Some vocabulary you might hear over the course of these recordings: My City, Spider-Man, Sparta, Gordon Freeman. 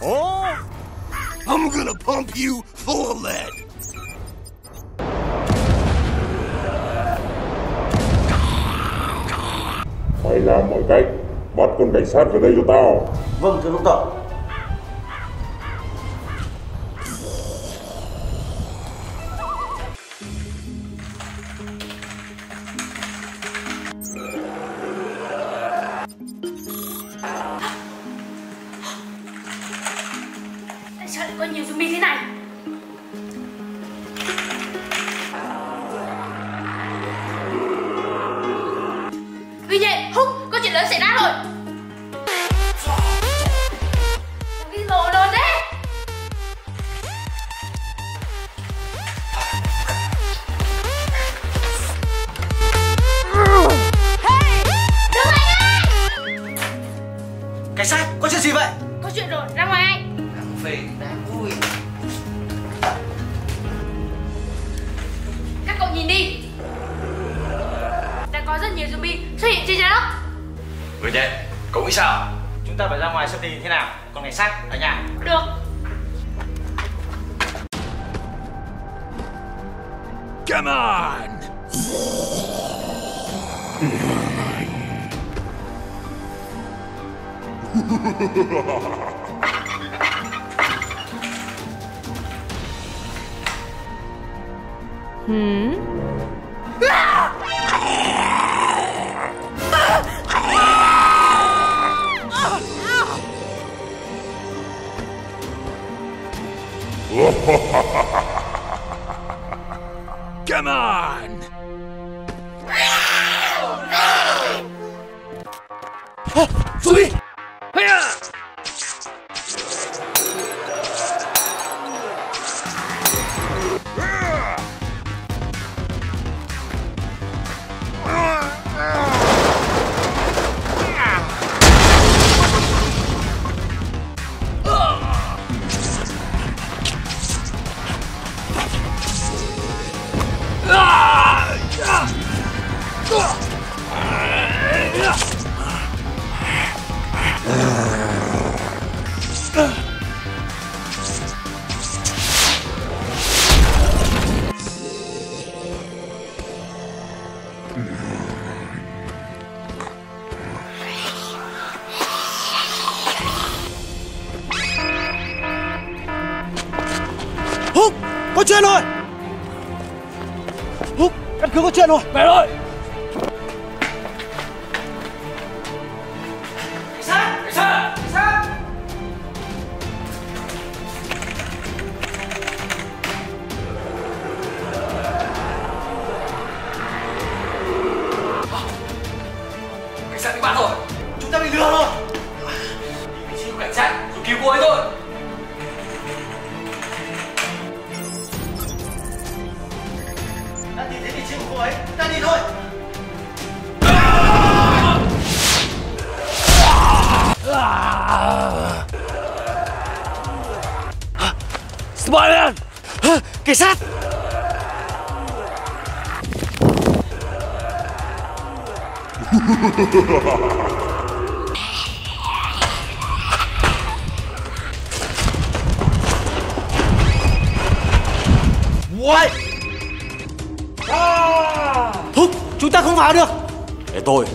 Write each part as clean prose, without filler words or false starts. Oh! I'm gonna pump you full of lead! Phải làm mọi cách, bắt con cảnh sát về đây cho tao. Vâng, thưa Đốc Tợ. Tại có nhiều zombie thế này? Vì vậy, Húc, có chuyện lớn xảy ra rồi. Cái đồ lớn đấy. Hey, ra ngoài ngay. Cảnh sát, có chuyện gì vậy? Có chuyện rồi, ra ngoài ngay. Về đáng vui. Các cậu nhìn đi, đã có rất nhiều zombie xuất hiện trên trái đất. Vừa nhện, cậu nghĩ sao? Chúng ta phải ra ngoài xem tình thế nào, còn cảnh sát ở nhà. Được. Come on. Hmm? Come on! Oh, zombie! Hiya! Húc, có chuyện rồi. Húc, căn cứ có chuyện rồi. Về rồi. Cảnh sát, cảnh sát, cảnh sát. Cảnh sát bị bắt rồi. Chúng ta bị lừa rồi. Vị trí của cảnh sát, rồi cứu cô ấy thôi. Ta đi thôi. Spider-Man, cảnh sát. What? Húc, chúng ta không phá được. Để tôi.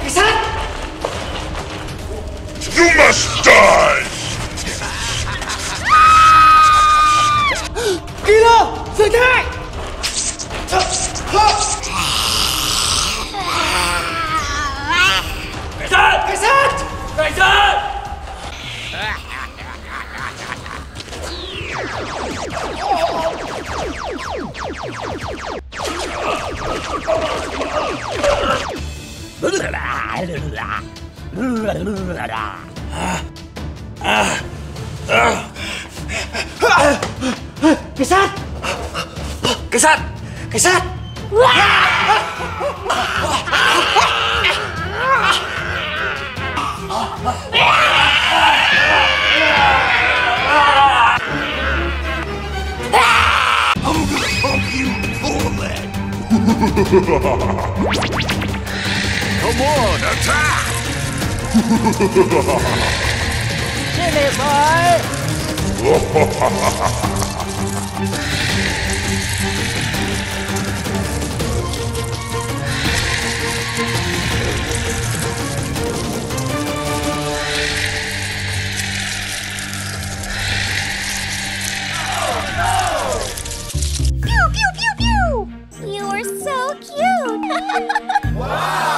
Cảnh sát. You must die. Killer, dừng lại. Cảnh sát! Cảnh sát! Cảnh sát! Come on, attack! Give it, boy! Oh, no! Pew, pew, pew, pew! You are so cute! Wow!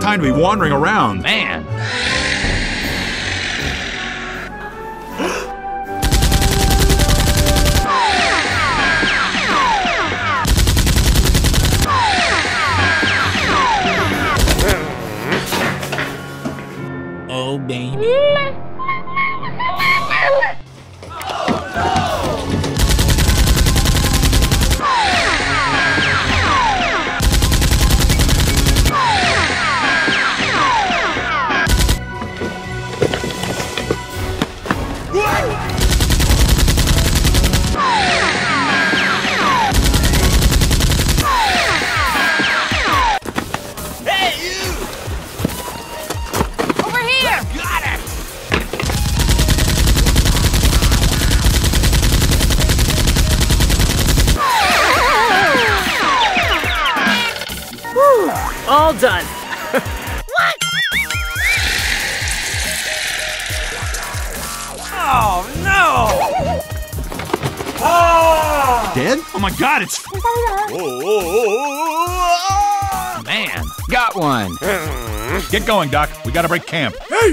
Time to be wandering around, man. Oh, baby. Done. What? Oh no! Oh! Dead? Oh my God! It's oh, man. Got one. Get going, Doc. We gotta break camp. Hey!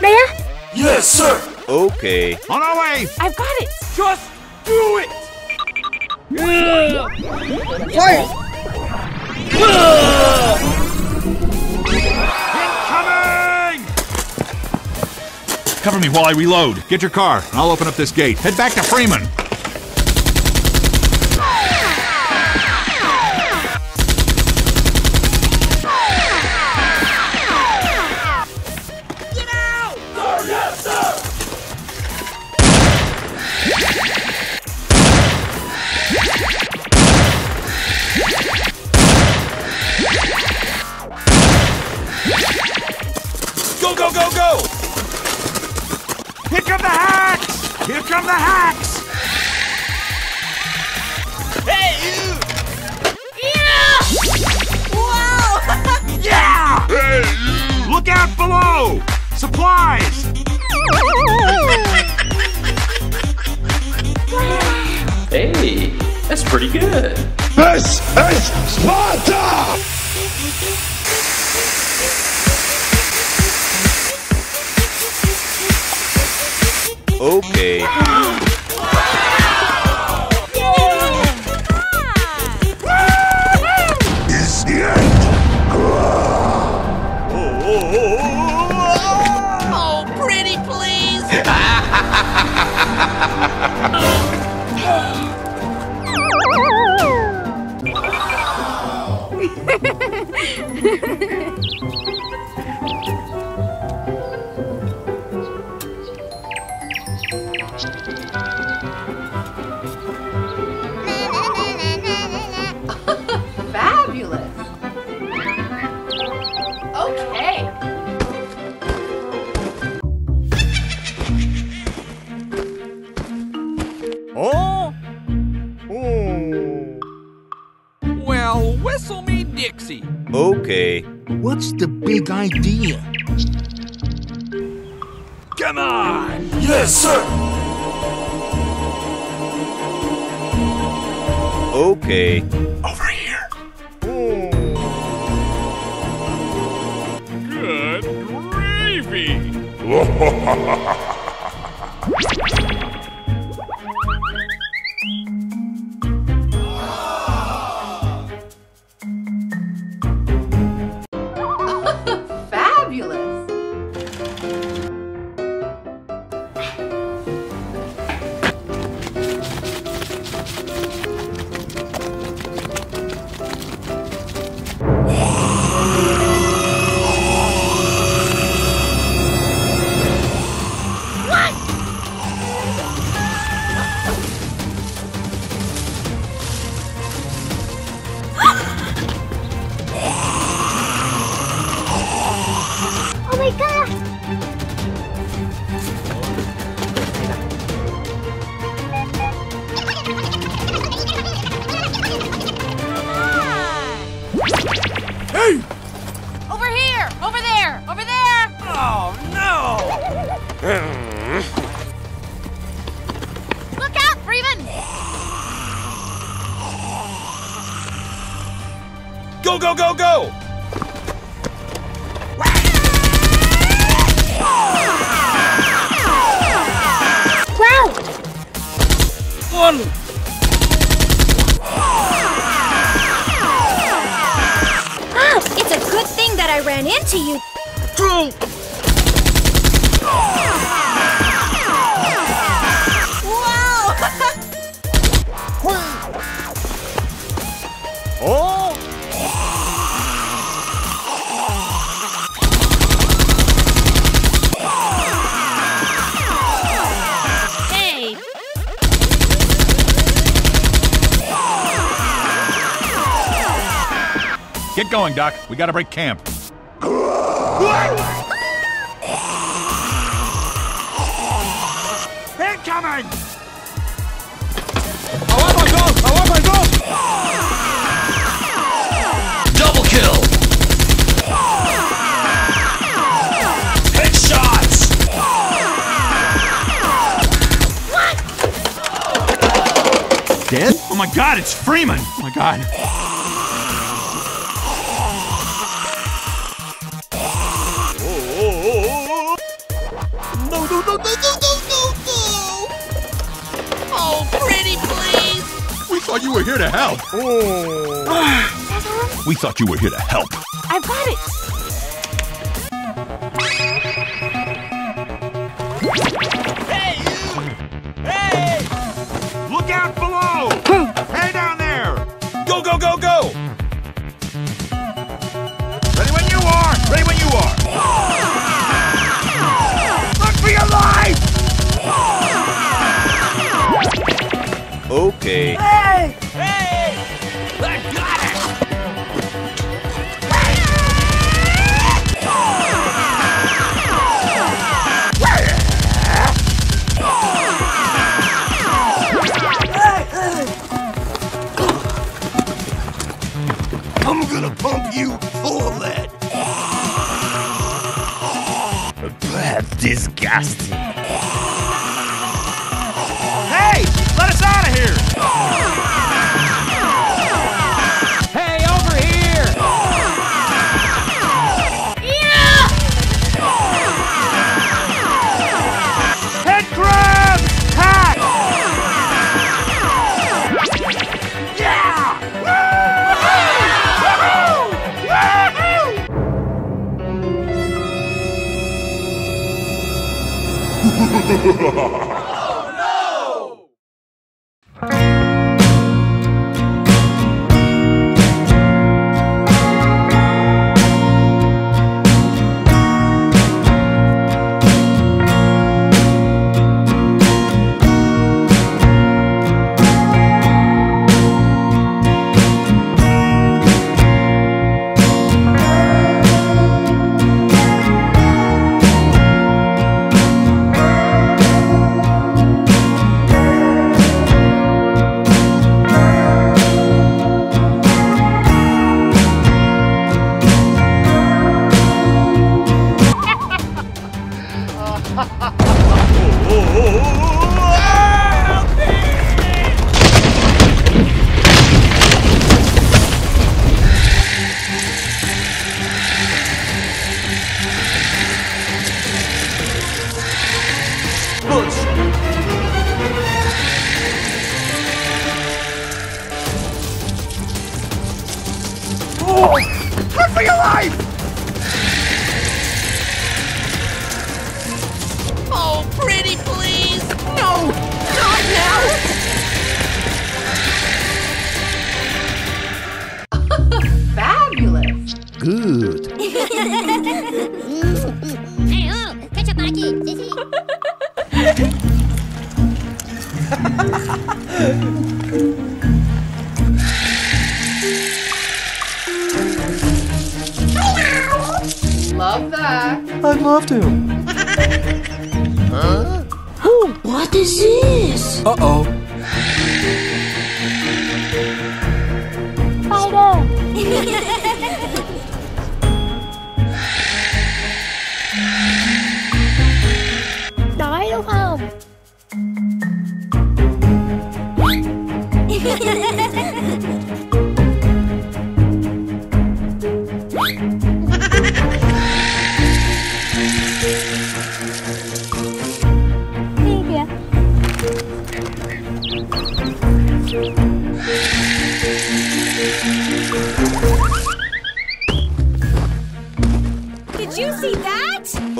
Maya? Yes, sir. Okay. On our way. I've got it. Just do it. Fire! Incoming! Cover me while I reload. Get your car, and I'll open up this gate. Head back to Freeman. Supplies! Hey, that's pretty good. This is Sparta! Okay. Fabulous. Okay. Oh. Well, whistle me Dixie. Okay. What's the big idea? Come on! Yes, sir! Okay. Over here. Oh. Good gravy! Look out, Freeman! Go, go, go, go! Wow! One! Oh, it's a good thing that I ran into you. Two! Oh! Hey! Get going, Doc. We gotta break camp. Incoming! I want my goal! Kill! Headshots! What? Dead? Oh my god, it's Freeman! Oh my god. No! Oh, pretty please! We thought you were here to help! Oh. We thought you were here to help. I got it. Hey! Hey! Look out below! Hey down there! Go, go, go, go! Ready when you are! Ready when you are! Look for your life! Okay. Hey! Hey! I got it! Pump you full of lead. That's disgusting. Hey! Let us out of here! Hey, over here! Yeah! Head grab! Hack! Yeah! Woo! Woo! Woo! Woo! Love that. I'd love to. Huh? Oh, what is this? Uh-oh. Spider.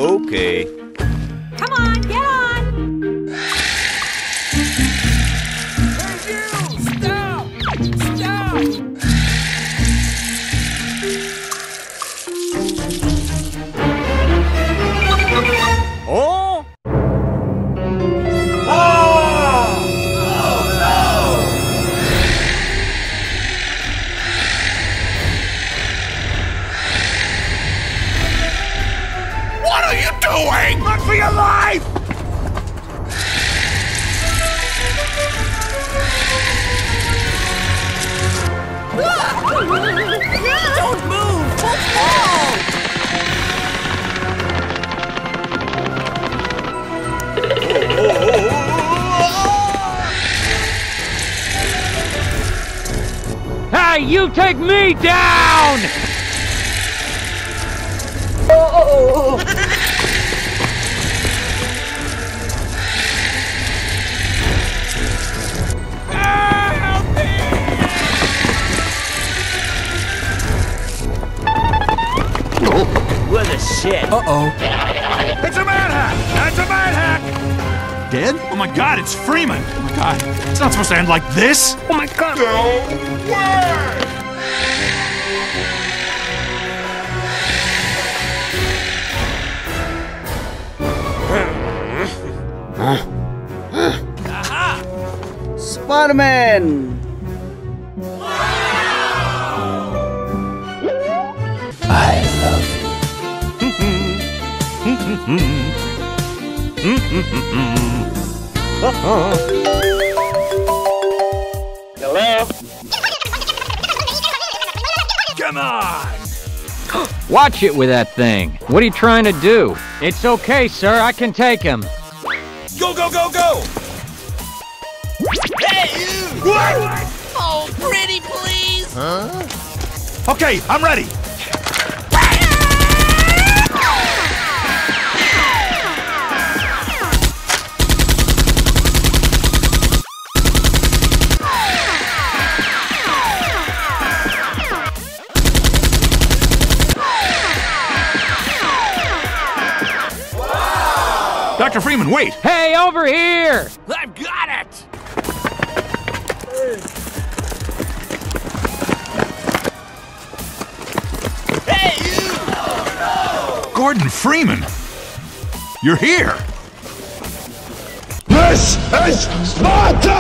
Okay. Come on, get on! Hey, you! Stop! Stop! Oh! Oh! Oh no! What are you? Look for your life! Don't move! Don't fall! Hey, you take me down! Oh. What the shit? Uh-oh. It's a mad hack! That's a mad hack! Dead? Oh my god, it's Freeman! Oh my god, it's not supposed to end like this! Oh my god! No way! Aha! Spider-Man! Hello? Come on! Watch it with that thing. What are you trying to do? It's okay, sir. I can take him. Go, go, go, go! it! What? Oh, pretty please! Huh? Okay, I'm ready! Dr. Freeman, wait! Hey, over here! I've got it! Hey, you! Oh, no! Gordon Freeman! You're here! This is Sparta!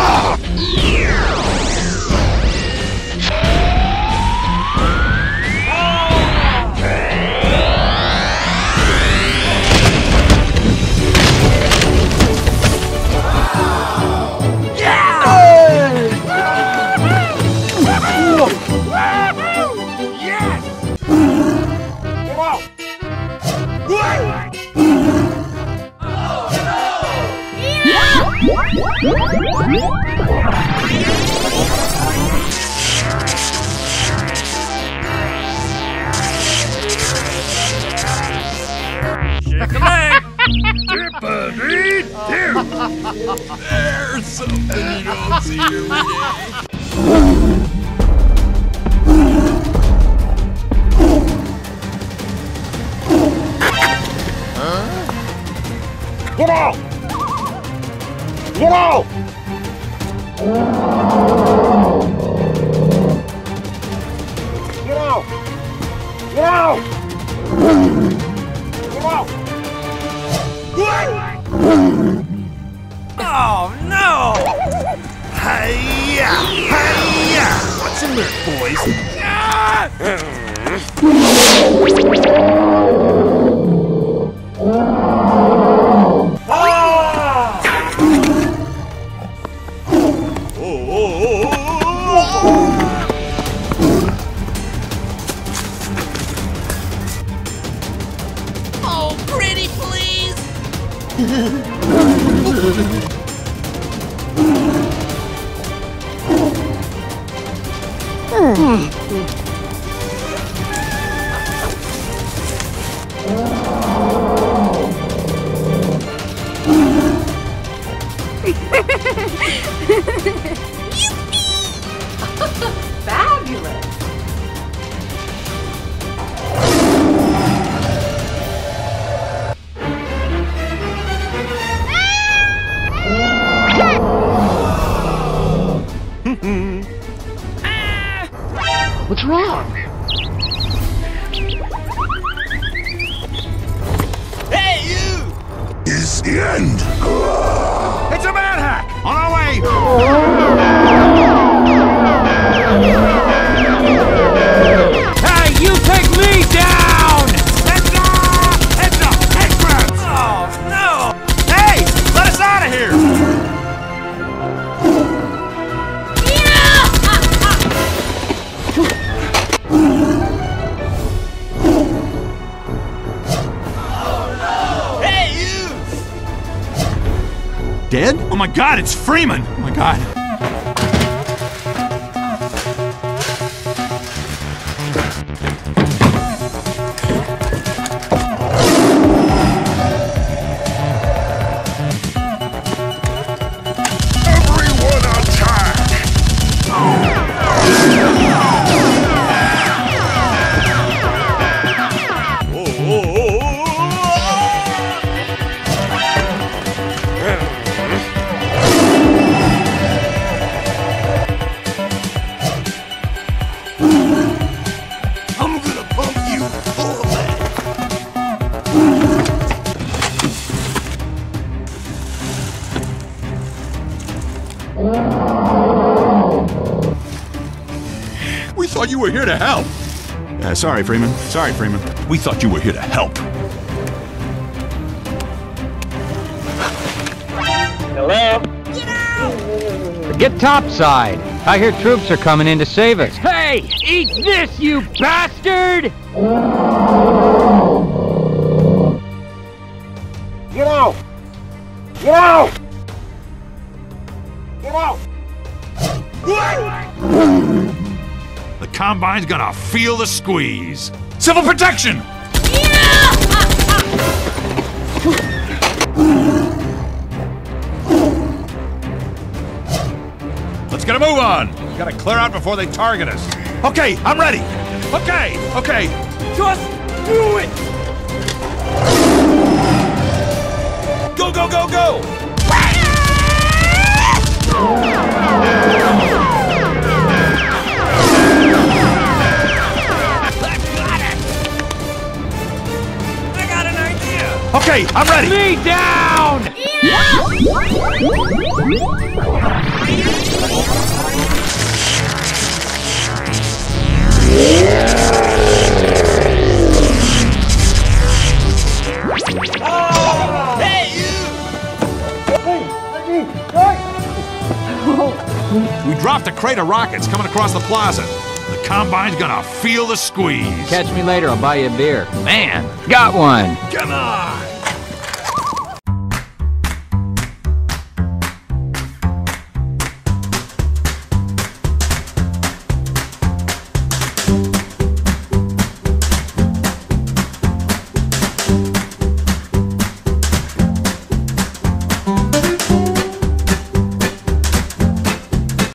There's something you don't see every day. Huh? Get out! Get out! Get out! Get out! Get out! What? Oh no! Hi-ya! Hi-ya! What's in there, boys? Oh, pretty please! Fabulous. What's wrong? Hey, you! It's the end. It's a mad hack. On our way. Hey, you take me down. Heads up! Heads up! Head grabs! Oh no! Hey, let us out of here. Dead? Oh my god, it's Freeman! Oh my god. Everyone attack! Oh, oh, oh. We thought you were here to help. Sorry, Freeman. Sorry, Freeman. We thought you were here to help. Hello? Get out! Get topside. I hear troops are coming in to save us. Hey! Eat this, you bastard! Get out! Get out! Get out! The Combine's gonna feel the squeeze. Civil protection! Let's get a move on! We gotta clear out before they target us. Okay, I'm ready! Okay, okay. Just do it! Go, go, go, go! I got an idea! Okay, I'm ready! Me down! Oh. Hey, you! Hey, we dropped a crate of rockets coming across the plaza. The Combine's gonna feel the squeeze. Catch me later, I'll buy you a beer. Man, got one! Come on!